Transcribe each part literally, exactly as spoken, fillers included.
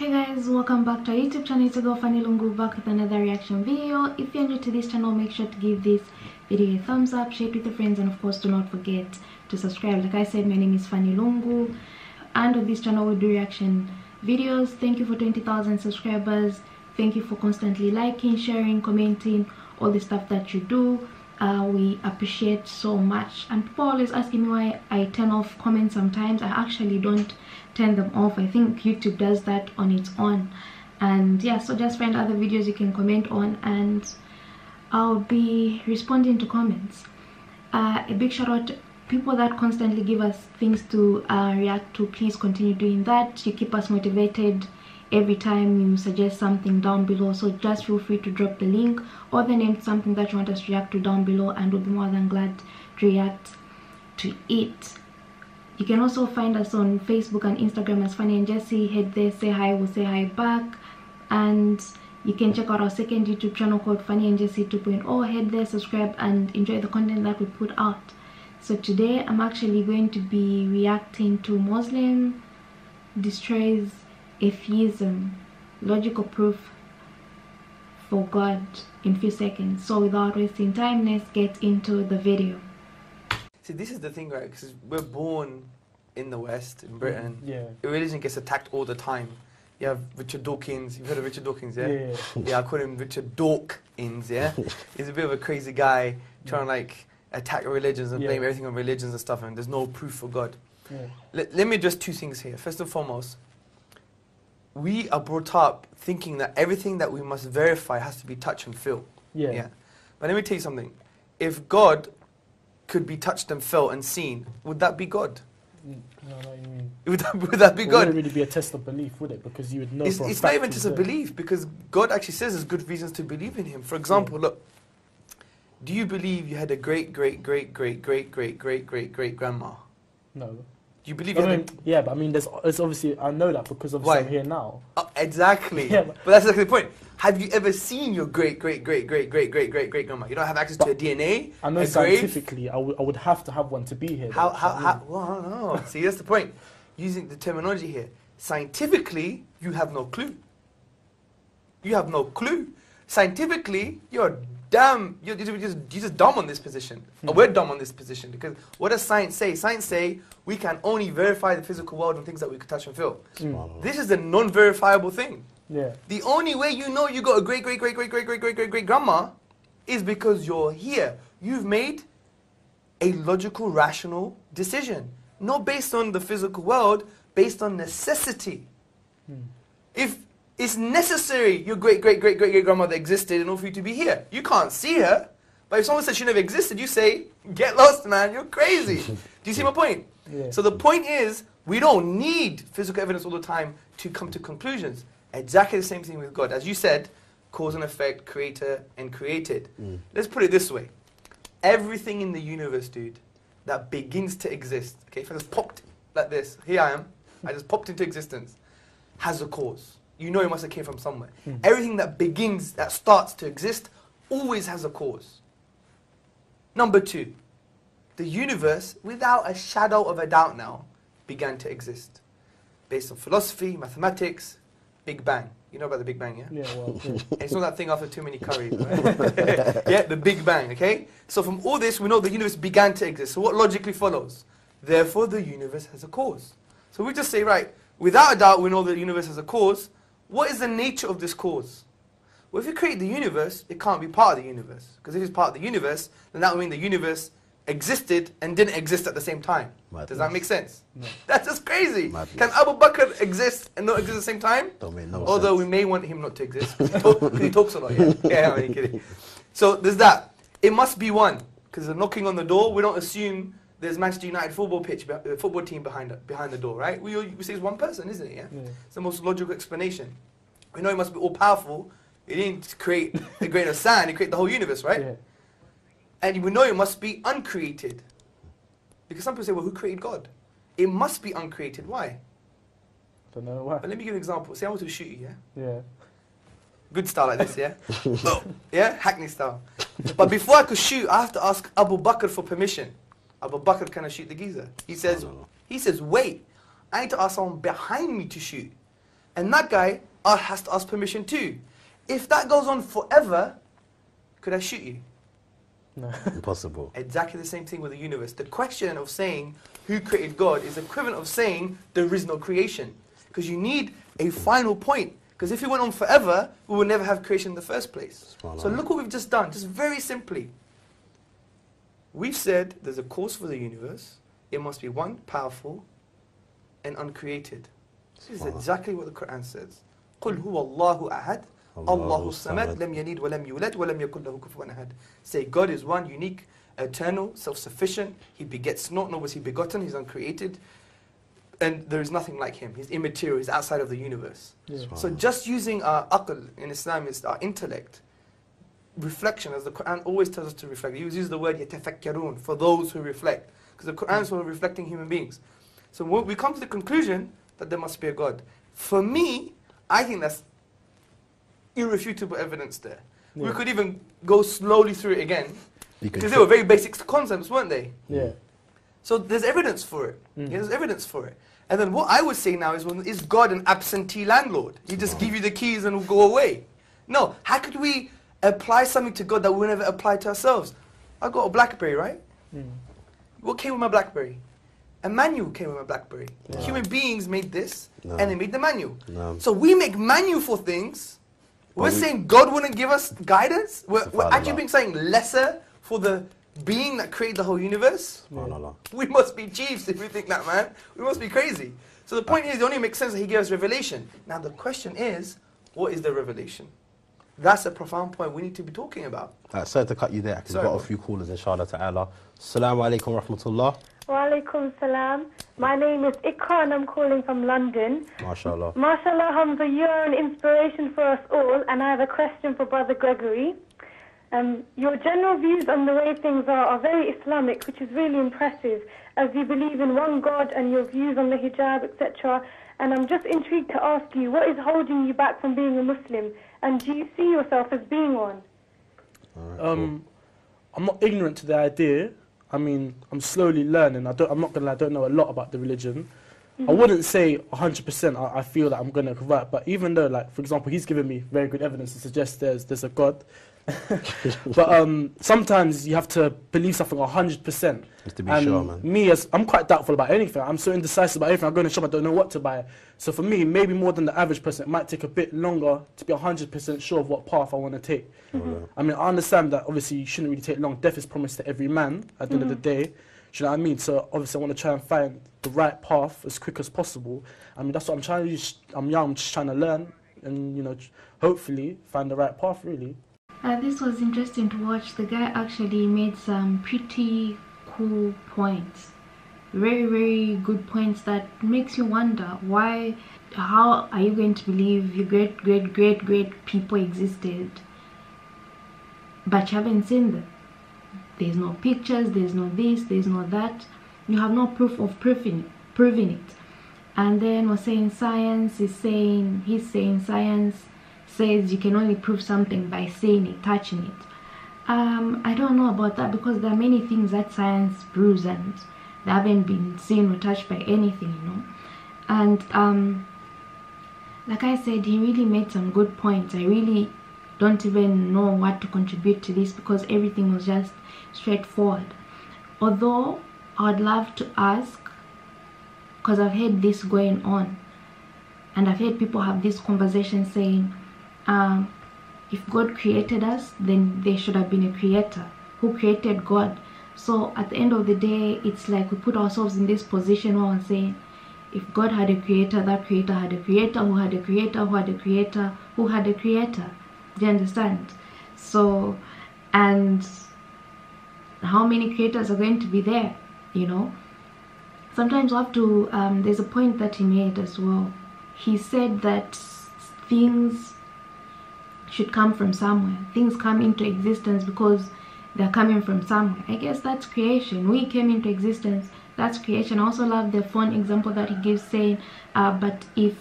Hey guys, welcome back to our YouTube channel. It's your girl Fanny Lungu, back with another reaction video. If you're new to this channel, make sure to give this video a thumbs up, share it with your friends, and of course do not forget to subscribe. Like I said, my name is Fanny Lungu, and on this channel we do reaction videos. Thank you for twenty thousand subscribers. Thank you for constantly liking, sharing, commenting, all the stuff that you do. Uh, we appreciate so much. And people are always asking me why I turn off comments sometimes. I actually don't turn them off. I think YouTube does that on its own. And yeah, so just find other videos you can comment on and I'll be responding to comments. Uh, a big shout out to people that constantly give us things to uh, react to. Please continue doing that. You keep us motivated every time you suggest something down below, so just feel free to drop the link or the name, something that you want us to react to down below, and we'll be more than glad to react to it. You can also find us on Facebook and Instagram as Fanny and Jessy. Head there, say hi, we'll say hi back. And you can check out our second YouTube channel called Fanny and Jessy two point oh. Head there, subscribe, and enjoy the content that we put out. So today I'm actually going to be reacting to Muslim destroys atheism, logical proof for God, in few seconds. So without wasting time, let's get into the video. See, this is the thing, right? Because we're born in the West, in Britain. Yeah. Religion gets attacked all the time. You have Richard Dawkins. You've heard of Richard Dawkins, yeah? Yeah, yeah. Yeah, I call him Richard Dawkins, yeah? He's a bit of a crazy guy trying to, like, attack religions and yeah. blame everything on religions and stuff, and there's no proof for God. Yeah. Let, let me address two things here. First and foremost, we are brought up thinking that everything that we must verify has to be touch and feel. Yeah. yeah. But let me tell you something. If God could be touched and felt and seen, would that be God? No, no, you mean. Would that, would that be well, God? It wouldn't really be a test of belief, would it? Because you would know. It's, it's not even just a belief, because God actually says there's good reasons to believe in Him. For example, yeah. look, do you believe you had a great, great, great, great, great, great, great, great, great grandma? No. You believe I mean, yeah, but I mean, there's, it's obviously, I know that because obviously right. I'm here now. Uh, exactly. Yeah, but, but that's exactly the point. Have you ever seen your great, great, great, great, great, great, great, great grandma? You don't have access to her D N A? I know scientifically, I, I would have to have one to be here. How, though, how, so how, I mean. well, no, no. See, that's the point. Using the terminology here. Scientifically, you have no clue. You have no clue. Scientifically, you're damn, you're, you're, just, you're just dumb on this position. Mm. We're dumb on this position, because what does science say? Science say we can only verify the physical world and things that we can touch and feel. Mm. This is a non-verifiable thing. Yeah. The only way you know you got a great, great, great, great, great, great, great, great, great grandma is because you're here. You've made a logical, rational decision, not based on the physical world, based on necessity. Mm. If it's necessary your great, great, great, great, great grandmother existed in order for you to be here. You can't see her, but if someone said she never existed, you say, get lost, man, you're crazy. Do you see my point? Yeah. So the point is, we don't need physical evidence all the time to come to conclusions. Exactly the same thing with God. As you said, cause and effect, creator and created. Mm. Let's put it this way. Everything in the universe, dude, that begins to exist, okay, if I just popped like this, here I am, I just popped into existence, has a cause. You know it must have came from somewhere. Mm. Everything that begins, that starts to exist, always has a cause. Number two, the universe, without a shadow of a doubt now, began to exist. Based on philosophy, mathematics, Big Bang. You know about the Big Bang, yeah? Yeah, well, yeah. It's not that thing after too many curries, right? Yeah, the Big Bang, okay? So from all this, we know the universe began to exist. So what logically follows? Therefore, the universe has a cause. So we just say, right, without a doubt, we know the universe has a cause. What is the nature of this cause? Well, if you create the universe, it can't be part of the universe. Because if it's part of the universe, then that would mean the universe existed and didn't exist at the same time. Madness. Does that make sense? No. That's just crazy. Madness. Can Abu Bakr exist and not exist at the same time? Don't make no Although sense. We may want him not to exist. He, talk, he talks a lot, yeah. Yeah, I'm kidding. So there's that. It must be one. Because they're knocking on the door. We don't assume there's Manchester United football pitch, football team behind behind the door, right? We, we say it's one person, isn't it? Yeah? Yeah. It's the most logical explanation. We know it must be all powerful. It didn't create a grain of sand; it created the whole universe, right? Yeah. And we know it must be uncreated, because some people say, "Well, who created God?" It must be uncreated. Why? I don't know why. But let me give you an example. Say I want to shoot you, yeah. Yeah. Good style like this, yeah. Oh, yeah, Hackney style. But before I could shoot, I have to ask Abu Bakr for permission. Abu Bakr, can I shoot the geezer? He says, no, no, no. he says, wait, I need to ask someone behind me to shoot. And that guy has to ask permission too. If that goes on forever, could I shoot you? No. Impossible. Exactly the same thing with the universe. The question of saying who created God is equivalent of saying there is no creation. Because you need a final point. Because if it went on forever, we would never have creation in the first place. So look what we've just done, just very simply. We've said there's a cause for the universe. It must be one, powerful, and uncreated. This is exactly what the Qur'an says. قُلْ هُوَ اللَّهُ أَحَدْ اللَّهُ الصَّمَدْ لَمْ يَلِدْ وَلَمْ يُولَدْ وَلَمْ يَكُنْ لَهُ كُفُوًا أَحَدْ. Say God is one, unique, eternal, self-sufficient. He begets not, nor was he begotten. He's uncreated. And there is nothing like him. He's immaterial. He's outside of the universe. Yeah. So just using our aql in Islam is our intellect, reflection, as the Qur'an always tells us to reflect. He uses the word yatafakkarun, for those who reflect. Because the Qur'an is for reflecting human beings. So when we come to the conclusion that there must be a God. For me, I think that's irrefutable evidence there. Yeah. We could even go slowly through it again. Because they were very basic concepts, weren't they? Yeah. So there's evidence for it. Mm. Yeah, there's evidence for it. And then what I would say now is, well, is God an absentee landlord? He just give you the keys and will go away. No. How could we apply something to God that we never apply to ourselves? I got a BlackBerry, right? Mm. What came with my BlackBerry? A manual came with my BlackBerry. No. Human beings made this, no. and they made the manual. No. So we make manual for things. We're well, saying God wouldn't give us guidance. We're, we're actually being saying lesser for the being that created the whole universe. Yeah. We must be chiefs if we think that, man. We must be crazy. So the point uh, is, it only makes sense that he gave us revelation. Now the question is, what is the revelation? That's a profound point we need to be talking about. Uh, sorry to cut you there, because we've got a few callers, inshallah ta'ala. Assalamu alaikum wa rahmatullah. Wa alaikum salam. My name is Ikra and I'm calling from London. MashaAllah. MashaAllah, Hamza, you're an inspiration for us all, and I have a question for Brother Gregory. Um, your general views on the way things are are very Islamic, which is really impressive, as you believe in one God and your views on the hijab, et cetera. And I'm just intrigued to ask you, what is holding you back from being a Muslim? And do you see yourself as being one? Right, um, cool. I'm not ignorant to the idea. I mean, I'm slowly learning. I don't, I'm not going to lie, I don't know a lot about the religion. Mm-hmm. I wouldn't say one hundred percent I, I feel that I'm going to convert, but even though, like, for example, he's given me very good evidence to suggest there's, there's a God. But um, sometimes you have to believe something one hundred percent. Just to be and sure, man. Me, as, I'm quite doubtful about anything. I'm so indecisive about everything. I go in the shop, I don't know what to buy. So for me, maybe more than the average person, it might take a bit longer to be one hundred percent sure of what path I want to take. Mm-hmm. I mean, I understand that obviously you shouldn't really take long. Death is promised to every man at the mm-hmm. end of the day. Do you know what I mean? So obviously I want to try and find the right path as quick as possible. I mean, that's what I'm trying to do. I'm young, I'm just trying to learn and, you know, hopefully find the right path, really. Uh, this was interesting to watch. The guy actually made some pretty cool points. Very, very good points that makes you wonder why, how are you going to believe your great, great, great, great people existed, but you haven't seen them. There's no pictures, there's no this, there's no that. You have no proof of proving, proving it. And then we're saying science is saying, he's saying science says you can only prove something by seeing it, touching it. Um, I don't know about that, because there are many things that science proves and they haven't been seen or touched by anything, you know. And um, like I said, he really made some good points. I really don't even know what to contribute to this, because everything was just straightforward. Although I would love to ask, because I've heard this going on, and I've heard people have this conversation saying, Um, if God created us, then there should have been a creator who created God. So at the end of the day, it's like we put ourselves in this position where we're saying, if God had a creator, that creator had a creator, who had a creator, who had a creator, who had a creator. Do you understand? So, and how many creators are going to be there, you know? Sometimes we have to, um, there's a point that he made as well. He said that things should come from somewhere. Things come into existence because they're coming from somewhere. I guess that's creation. We came into existence. That's creation. I also love the phone example that he gives, saying, uh, but if,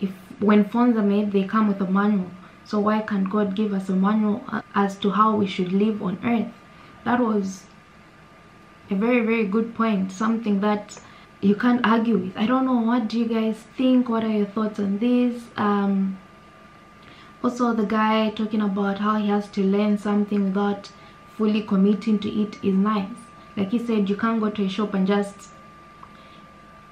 if when phones are made, they come with a manual. So why can't God give us a manual as to how we should live on earth? That was a very, very good point. Something that you can't argue with. I don't know, what do you guys think? What are your thoughts on this? Um, also, the guy talking about how he has to learn something without fully committing to it is nice. Like he said, you can't go to a shop and just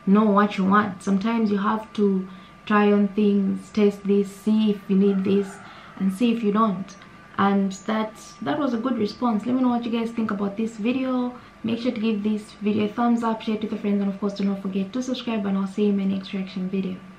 know what you want. Sometimes you have to try on things, taste this, see if you need this, and see if you don't. And that that was a good response. Let me know what you guys think about this video. Make sure to give this video a thumbs up, share it with your friends, and of course do not forget to subscribe, and I'll see you in my next reaction video.